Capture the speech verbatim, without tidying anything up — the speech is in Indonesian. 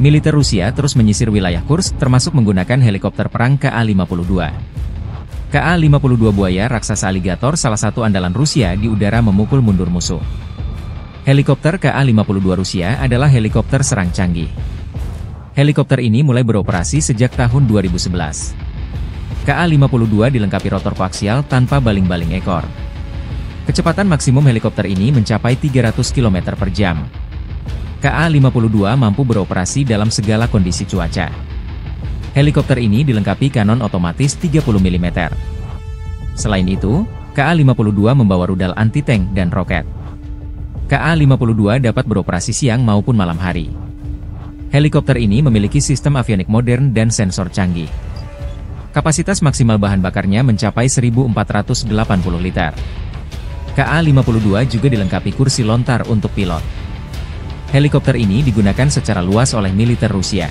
militer Rusia terus menyisir wilayah Kursk, termasuk menggunakan helikopter perang Ka lima puluh dua. Ka lima puluh dua buaya raksasa aligator salah satu andalan Rusia di udara memukul mundur musuh. Helikopter Ka lima puluh dua Rusia adalah helikopter serang canggih. Helikopter ini mulai beroperasi sejak tahun dua ribu sebelas. Ka lima puluh dua dilengkapi rotor koaksial tanpa baling-baling ekor. Kecepatan maksimum helikopter ini mencapai tiga ratus kilometer per jam. Ka lima puluh dua mampu beroperasi dalam segala kondisi cuaca. Helikopter ini dilengkapi kanon otomatis tiga puluh milimeter. Selain itu, Ka lima puluh dua membawa rudal anti-tank dan roket. Ka lima puluh dua dapat beroperasi siang maupun malam hari. Helikopter ini memiliki sistem avionik modern dan sensor canggih. Kapasitas maksimal bahan bakarnya mencapai seribu empat ratus delapan puluh liter. Ka lima puluh dua juga dilengkapi kursi lontar untuk pilot. Helikopter ini digunakan secara luas oleh militer Rusia.